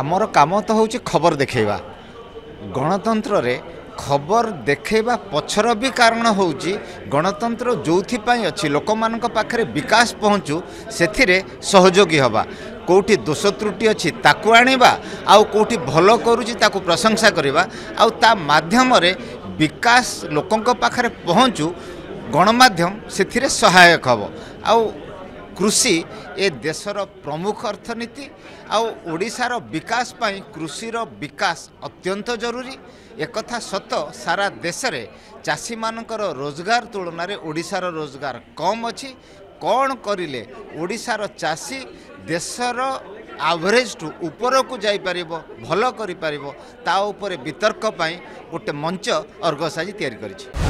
आमर काम तो हूँ खबर देखा गणतंत्र रे खबर देखा पछर भी कारण हूँ गणतंत्र जो अच्छी लोक मान पाखे विकास पहुँचू से सहयोगी हवा कोठी दोष त्रुटि अच्छी ताकू आनिबा आउ कोठी भलो करूची ताकू प्रशंसा करवा आउ ता माध्यम रे विकास लोकंक पाखरे पहुँचू गणमाध्यम से सहायक हब आउ कृषि ए देशर प्रमुख अर्थनीति आउ ओडिशार विकास पाई कृषिर विकास अत्यंत जरूरी एक कथा सत सारा देश रे चाषी मानकर रोजगार तुलन में ओडिशार रोजगार कम अच्छी कौन करिले ओडिशार चाषी देशर एवरेज टू ऊपर को जापर भल कर वितर्क गोटे मंच अर्गसाजी तैयारी करिछि।